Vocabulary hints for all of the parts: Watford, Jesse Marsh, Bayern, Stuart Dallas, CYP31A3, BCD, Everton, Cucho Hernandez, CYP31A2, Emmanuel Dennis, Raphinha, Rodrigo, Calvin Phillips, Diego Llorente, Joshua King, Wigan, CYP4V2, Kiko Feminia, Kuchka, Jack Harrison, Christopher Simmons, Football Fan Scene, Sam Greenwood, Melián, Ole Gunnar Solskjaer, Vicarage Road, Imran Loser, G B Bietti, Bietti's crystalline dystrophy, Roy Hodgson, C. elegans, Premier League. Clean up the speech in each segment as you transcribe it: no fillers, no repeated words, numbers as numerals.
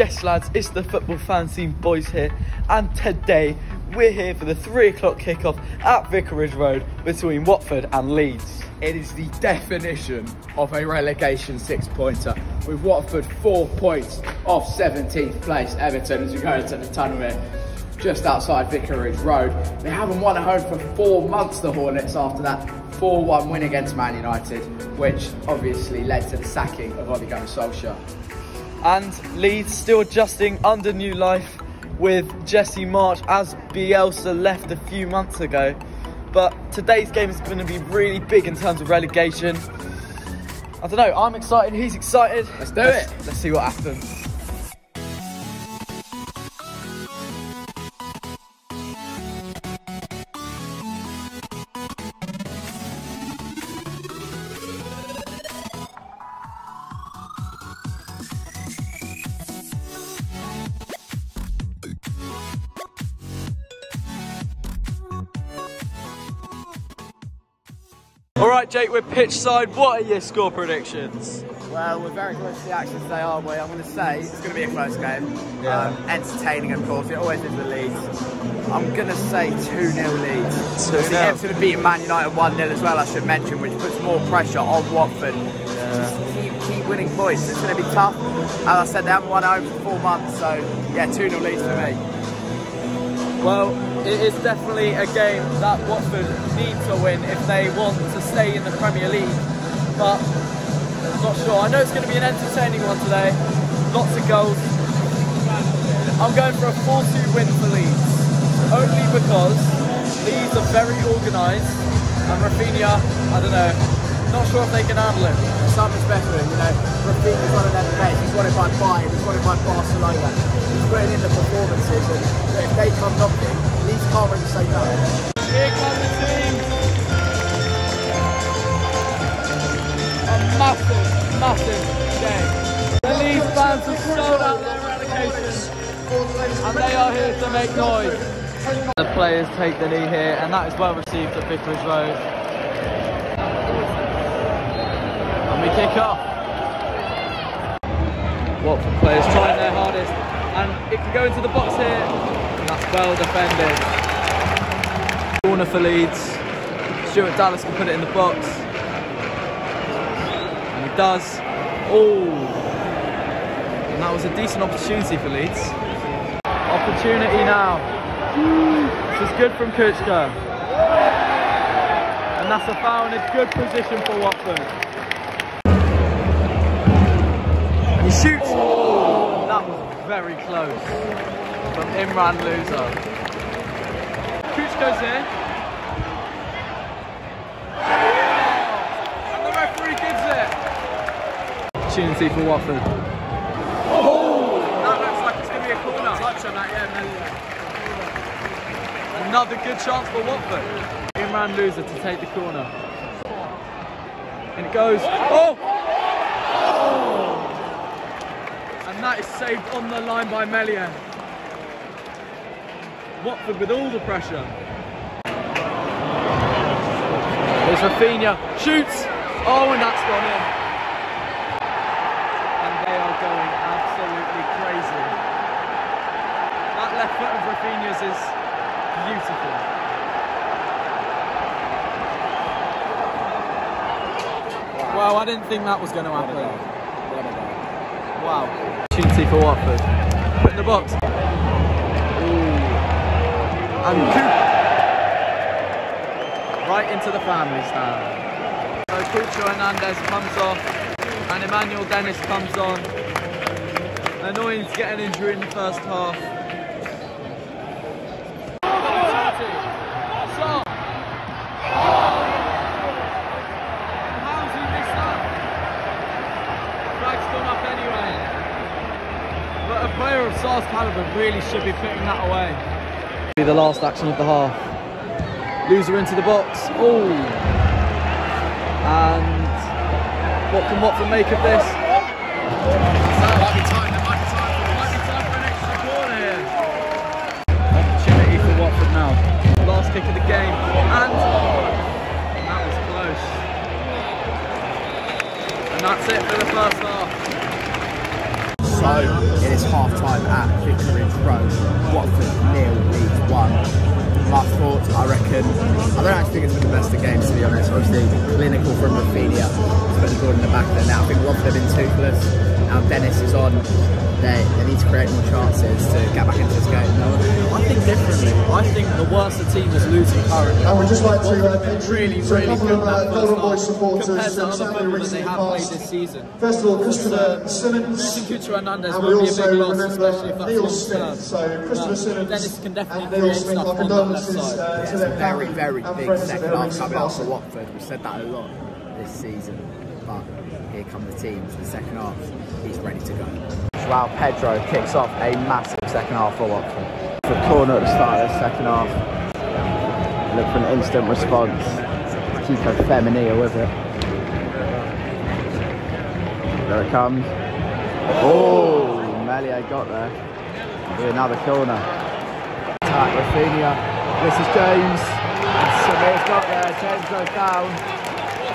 Yes lads, it's the Football Fan Scene Boys here, and today we're here for the 3 o'clock kickoff at Vicarage Road between Watford and Leeds. It is the definition of a relegation six-pointer, with Watford 4 points off 17th place Everton as we go into the tunnel here, just outside Vicarage Road. They haven't won at home for 4 months, the Hornets, after that 4-1 win against Man United, which obviously led to the sacking of Ole Gunnar Solskjaer. And Leeds still adjusting under new life with Jesse Marsh, as Bielsa left a few months ago. But today's game is going to be really big in terms of relegation. I don't know, I'm excited, he's excited. Let's do it. Let's see what happens. Alright Jake, we're pitch side. What are your score predictions? Well, we're very close to the action today, aren't we? I'm going to say it's going to be a close game. Yeah. Entertaining, of course. It always is with Leeds. I'm going to say 2-0 Leeds. 2-0. Everton beat Man United 1-0 as well, I should mention, which puts more pressure on Watford. Yeah. Just keep winning points. It's going to be tough. As I said, they haven't won home for 4 months, so yeah, 2-0 Leeds for me. Well, it is definitely a game that Watford need to win if they want to stay in the Premier League, but I'm not sure. I know it's going to be an entertaining one today, lots of goals. I'm going for a 4-2 win for Leeds, only because Leeds are very organised, and Raphinha, I don't know, not sure if they can handle him. Something's better than, you know, Raphinha's one of them players. He's won it by Bayern, he's won it by Barcelona. Putting in the performances, and if they come knocking, Leeds can't really say no. Here comes the team. A massive, massive game. The Leeds fans have sold out their relegation, and they are here to make noise. The players take the knee here, and that is well received at Vicarage Road. And we kick off. Watford players trying their hardest. And it can go into the box here, and that's well defended. Corner for Leeds. Stuart Dallas can put it in the box, and he does. Oh, and that was a decent opportunity for Leeds. Opportunity now. This is good from Kuchka, and that's a foul in a good position for Watford. And he shoots. Oh, that was very close from Imran Loser. Kuchka's in. And the referee gives it. Opportunity for Watford. Oh! That looks like it's going to be a corner. Touch on that, yeah. Another good chance for Watford. Imran Loser to take the corner. And it goes. Oh! And that is saved on the line by Melián. Watford with all the pressure. There's Raphinha, shoots! Oh, and that's gone in. And they are going absolutely crazy. That left foot of Raphinha's is beautiful. Wow, I didn't think that was going to happen. Wow. For Watford, put in the box. Ooh. And right into the family stand. So Cucho Hernandez comes off, and Emmanuel Dennis comes on. Annoying to get an injury in the first half. How's he missed that? Flag's gone up anyway. But a player of Sar's calibre really should be putting that away. Be the last action of the half. Loser into the box. Oh, and what can Watford make of this? That might be time for an extra corner here. Opportunity for Watford now. Last kick of the game, and that was close. And that's it for the first half. So home. It is half-time at Vicarage Road. Watford nil, Leeds 1. My thoughts, I reckon, I don't actually think it's been the best of games, to be honest. Obviously, clinical from Raphinha. It's been good in the back there now. I think Watford have been toothless. Now Dennis is on. They need to create more chances to get back into this game. I think differently. I think the worse the team is losing currently. I would just like to really good compared to other football that they have played this season. First of all, Christopher Simmons. I think Cucho Hernandez will be a big loss, especially if that's long term. So Christopher Simmons, Dennis can definitely create stuff on that left side. Yeah, it's a very, very big second half coming out for Watford. We've said that a lot this season, but here come the teams. The second half, he's ready to go. Wow, Pedro kicks off a massive second half for Watford. For a corner at the start of the second half. Look for an instant response. Kiko Feminia with it. There it comes. Oh, Melián got there. With another corner. Attack Raphinha. This is James. And Samir's got there. James goes down.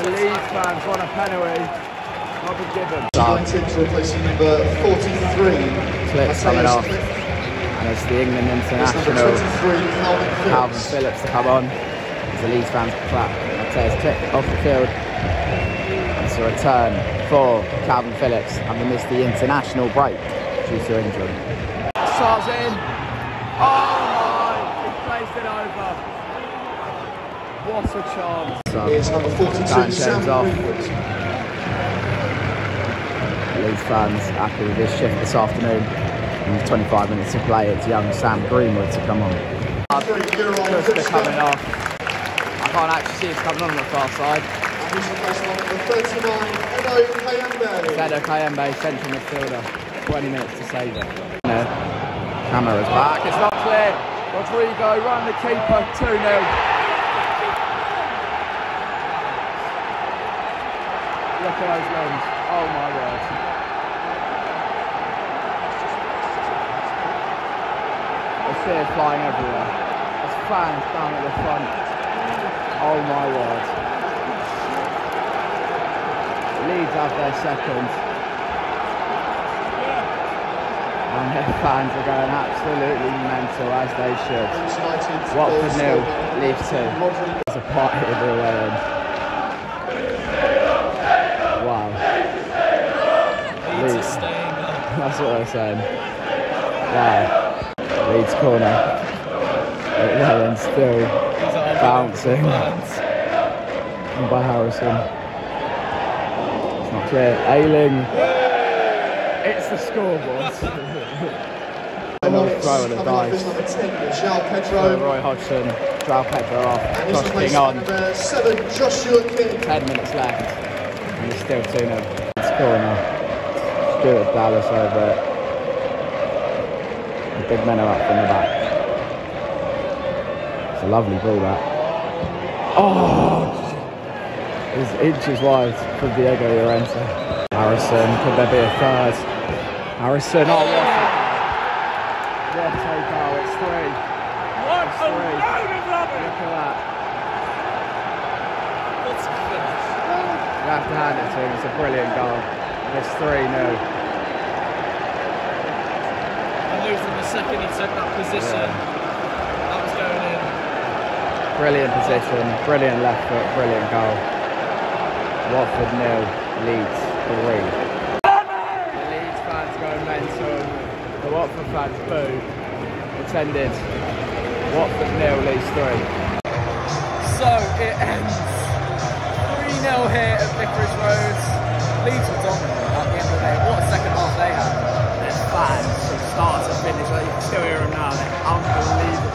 The Leeds fans want a penalty. Going into replacing number 43. Clips coming off, and it's the England international Calvin Phillips to come on. As the Leeds fans clap, Mateus kick off the field. It's a return for Calvin Phillips, and we miss the international break due to injury. Starts in. Oh my! He placed it over. What a chance! It's number 42, Sam Greenwood. Leeds fans happy with this shift this afternoon. And 25 minutes to play, it's young Sam Greenwood to come on. Kuchka coming off. I can't actually see it coming on the far side. Zeno Kayembe, central midfielder. 20 minutes to save it. Camera's back, it's not clear. Rodrigo run the keeper, 2-0. Look at those runs. Oh my word. The fear flying everywhere. There's fans down at the front. Oh my word. Leeds have their second. And their fans are going absolutely mental, as they should. Watford nil, Leeds 2. There's a party everywhere in. That's what I was saying. Wow. Leeds corner. Melián's still bouncing. By Harrison. It's not clear. Ailing. It's the scoreboard. And off throw and a dive. Roy Hodgson. Joao Pedro off. Josh King on. 7, Joshua King. 10 minutes left. And it's still 2-0. It's corner. Stuart Dallas over it. The big men are up from the back. It's a lovely ball that. Oh! It's inches wide for Diego Llorente. Harrison, could there be a third? Harrison, oh what a goal, it's 3. What a load of rubbish! Look at that. What's a finish? You have to hand it to him, it's a brilliant goal. It's 3-0. I knew from the second he took that position, that was going in. Brilliant position, brilliant left foot, brilliant goal. Watford 0, Leeds 3. The Leeds fans go mental, the Watford fans boo. It's ended. Watford 0, Leeds 3. So it ends 3-0 here at Vicarage Road. Leeds were dominant at the end of the day. What a second half they had. There's fans from start to finish, like you can still hear them now. They're unbelievable.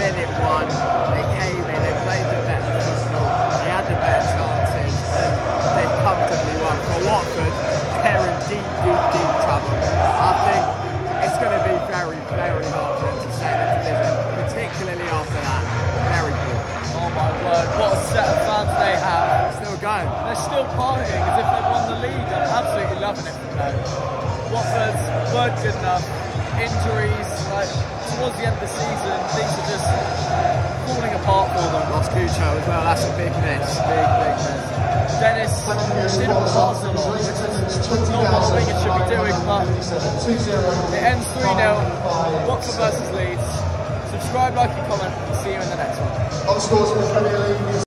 Minute 1, they came in, they played the better football, they had the better chances, and they comfortably won. For Watford, they're in deep, deep, deep trouble. I think it's going to be very, very hard for them to stay in the living, particularly after that. Very good. Oh my word, what a set of fans they have. They're still partying as if they've won the league. I'm absolutely loving it from them. Watford weren't good enough. Injuries, like towards the end of the season, things are just falling apart for them. Lost Kuchka, toe as well. That's a big miss. Big miss. Dennis did what Arsenal was not what Wigan should be doing, but it ends 3-0. Watford versus Leeds. Subscribe, like, and comment. See you in the next one.